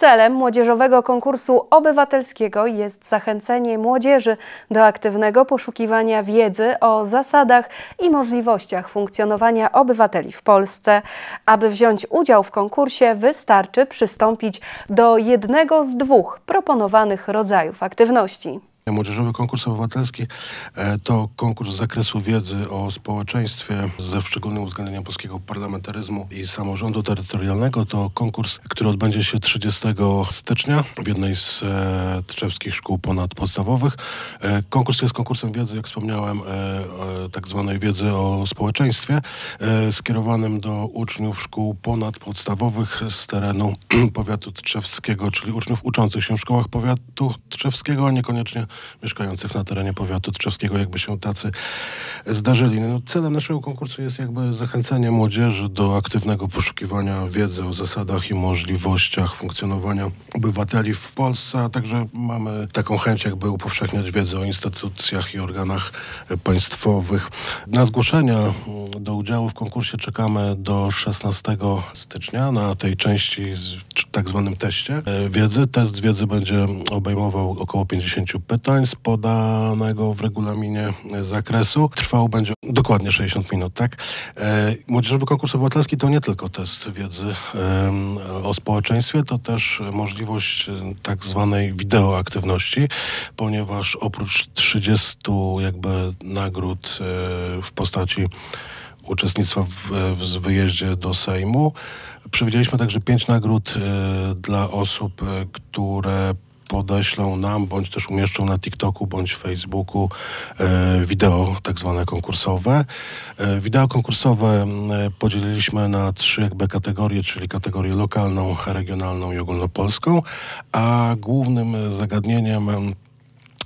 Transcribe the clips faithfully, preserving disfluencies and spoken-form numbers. Celem Młodzieżowego Konkursu Obywatelskiego jest zachęcenie młodzieży do aktywnego poszukiwania wiedzy o zasadach i możliwościach funkcjonowania obywateli w Polsce. Aby wziąć udział w konkursie, wystarczy przystąpić do jednego z dwóch proponowanych rodzajów aktywności. Młodzieżowy Konkurs Obywatelski to konkurs z zakresu wiedzy o społeczeństwie ze szczególnym uwzględnieniem polskiego parlamentaryzmu i samorządu terytorialnego. To konkurs, który odbędzie się trzydziestego stycznia w jednej z tczewskich szkół ponadpodstawowych. Konkurs jest konkursem wiedzy, jak wspomniałem, tak zwanej wiedzy o społeczeństwie, skierowanym do uczniów szkół ponadpodstawowych z terenu powiatu tczewskiego, czyli uczniów uczących się w szkołach powiatu tczewskiego, a niekoniecznie mieszkających na terenie powiatu tczewskiego, jakby się tacy zdarzyli. No, celem naszego konkursu jest jakby zachęcenie młodzieży do aktywnego poszukiwania wiedzy o zasadach i możliwościach funkcjonowania obywateli w Polsce, a także mamy taką chęć jakby upowszechniać wiedzę o instytucjach i organach państwowych. Na zgłoszenia do udziału w konkursie czekamy do szesnastego stycznia na tej części z tak zwanym teście wiedzy. Test wiedzy będzie obejmował około pięćdziesiąt pytań z podanego w regulaminie zakresu. Trwał będzie dokładnie sześćdziesiąt minut, tak? Młodzieżowy Konkurs Obywatelski to nie tylko test wiedzy o społeczeństwie, to też możliwość tak zwanej wideoaktywności, ponieważ oprócz trzydziestu jakby nagród w postaci uczestnictwa w, w wyjeździe do Sejmu, przewidzieliśmy także pięć nagród dla osób, które podeślą nam, bądź też umieszczą na TikToku, bądź Facebooku e, wideo tak zwane konkursowe. E, wideo konkursowe e, podzieliliśmy na trzy jakby kategorie, czyli kategorię lokalną, regionalną i ogólnopolską, a głównym zagadnieniem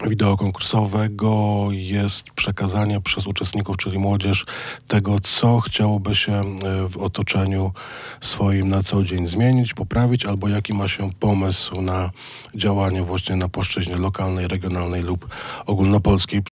wideo konkursowego jest przekazanie przez uczestników, czyli młodzież, tego, co chciałoby się w otoczeniu swoim na co dzień zmienić, poprawić, albo jaki ma się pomysł na działanie właśnie na płaszczyźnie lokalnej, regionalnej lub ogólnopolskiej.